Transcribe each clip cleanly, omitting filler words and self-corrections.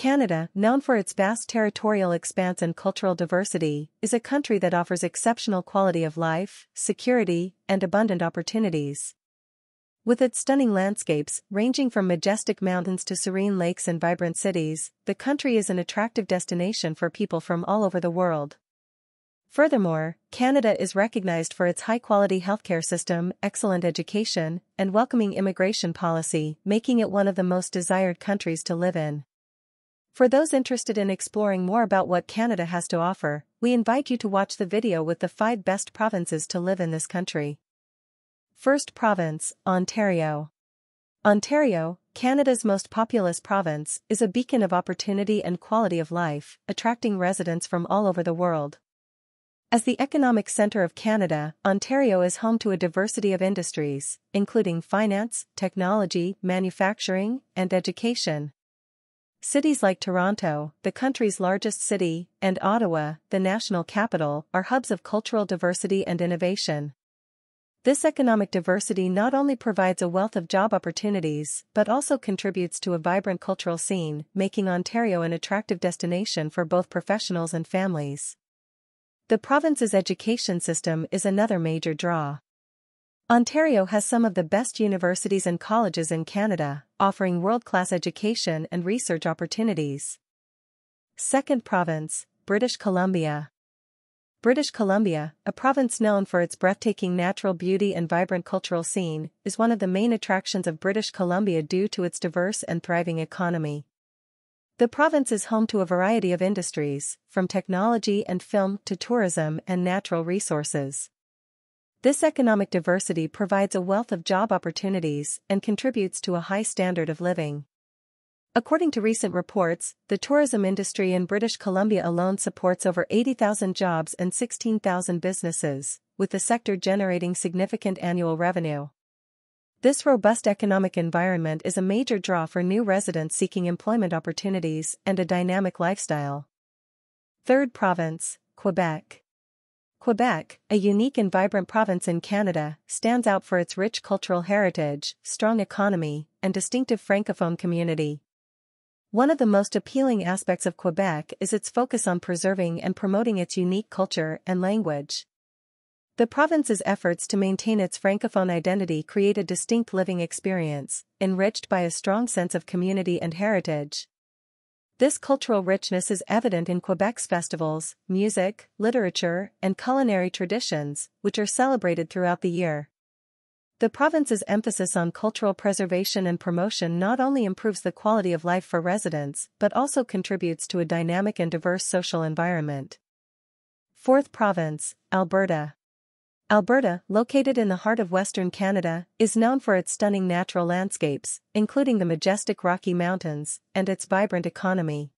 Canada, known for its vast territorial expanse and cultural diversity, is a country that offers exceptional quality of life, security, and abundant opportunities. With its stunning landscapes, ranging from majestic mountains to serene lakes and vibrant cities, the country is an attractive destination for people from all over the world. Furthermore, Canada is recognized for its high-quality healthcare system, excellent education, and welcoming immigration policy, making it one of the most desired countries to live in. For those interested in exploring more about what Canada has to offer, we invite you to watch the video with the 5 best provinces to live in this country. First province, Ontario. Ontario, Canada's most populous province, is a beacon of opportunity and quality of life, attracting residents from all over the world. As the economic centre of Canada, Ontario is home to a diversity of industries, including finance, technology, manufacturing, and education. Cities like Toronto, the country's largest city, and Ottawa, the national capital, are hubs of cultural diversity and innovation. This economic diversity not only provides a wealth of job opportunities, but also contributes to a vibrant cultural scene, making Ontario an attractive destination for both professionals and families. The province's education system is another major draw. Ontario has some of the best universities and colleges in Canada, offering world-class education and research opportunities. Second province, British Columbia. British Columbia, a province known for its breathtaking natural beauty and vibrant cultural scene, is one of the main attractions of British Columbia due to its diverse and thriving economy. The province is home to a variety of industries, from technology and film to tourism and natural resources. This economic diversity provides a wealth of job opportunities and contributes to a high standard of living. According to recent reports, the tourism industry in British Columbia alone supports over 80,000 jobs and 16,000 businesses, with the sector generating significant annual revenue. This robust economic environment is a major draw for new residents seeking employment opportunities and a dynamic lifestyle. Third province, Quebec. Quebec, a unique and vibrant province in Canada, stands out for its rich cultural heritage, strong economy, and distinctive francophone community. One of the most appealing aspects of Quebec is its focus on preserving and promoting its unique culture and language. The province's efforts to maintain its francophone identity create a distinct living experience, enriched by a strong sense of community and heritage. This cultural richness is evident in Quebec's festivals, music, literature, and culinary traditions, which are celebrated throughout the year. The province's emphasis on cultural preservation and promotion not only improves the quality of life for residents, but also contributes to a dynamic and diverse social environment. Fourth province, Alberta. Alberta, located in the heart of Western Canada, is known for its stunning natural landscapes, including the majestic Rocky Mountains, and its vibrant economy.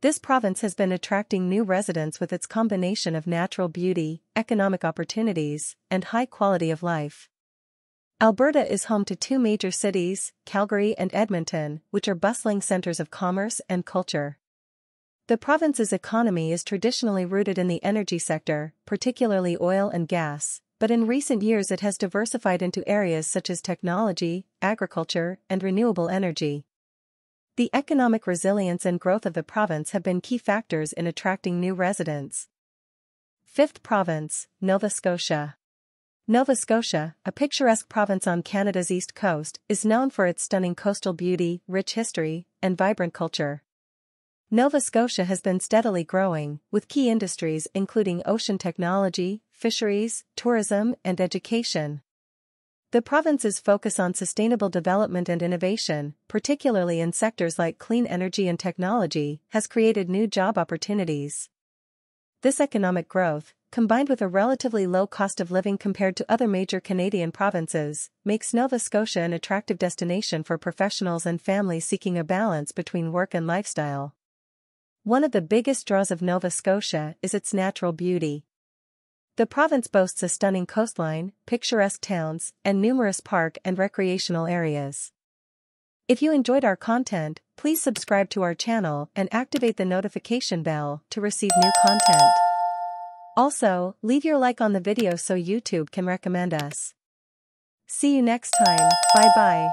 This province has been attracting new residents with its combination of natural beauty, economic opportunities, and high quality of life. Alberta is home to 2 major cities, Calgary and Edmonton, which are bustling centers of commerce and culture. The province's economy is traditionally rooted in the energy sector, particularly oil and gas, but in recent years it has diversified into areas such as technology, agriculture, and renewable energy. The economic resilience and growth of the province have been key factors in attracting new residents. Fifth province, Nova Scotia. Nova Scotia, a picturesque province on Canada's east coast, is known for its stunning coastal beauty, rich history, and vibrant culture. Nova Scotia has been steadily growing, with key industries including ocean technology, fisheries, tourism, and education. The province's focus on sustainable development and innovation, particularly in sectors like clean energy and technology, has created new job opportunities. This economic growth, combined with a relatively low cost of living compared to other major Canadian provinces, makes Nova Scotia an attractive destination for professionals and families seeking a balance between work and lifestyle. One of the biggest draws of Nova Scotia is its natural beauty. The province boasts a stunning coastline, picturesque towns, and numerous park and recreational areas. If you enjoyed our content, please subscribe to our channel and activate the notification bell to receive new content. Also, leave your like on the video so YouTube can recommend us. See you next time, bye bye.